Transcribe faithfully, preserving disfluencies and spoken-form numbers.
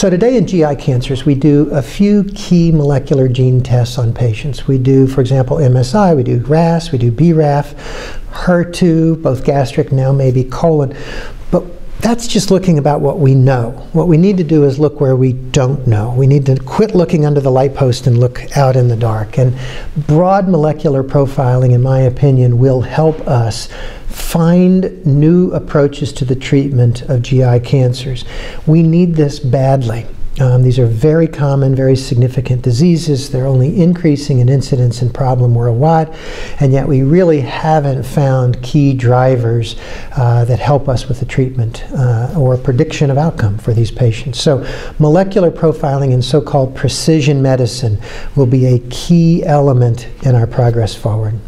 So today in G I cancers, we do a few key molecular gene tests on patients. We do, for example, M S I, we do K R A S, we do B R A F, H E R two, both gastric, now maybe colon. But that's just looking about what we know. What we need to do is look where we don't know. We need to quit looking under the light post and look out in the dark. And broad molecular profiling, in my opinion, will help us find new approaches to the treatment of G I cancers. We need this badly. Um, these are very common, very significant diseases. They're only increasing in incidence and problem worldwide, and yet we really haven't found key drivers uh, that help us with the treatment uh, or prediction of outcome for these patients. So molecular profiling and so-called precision medicine will be a key element in our progress forward.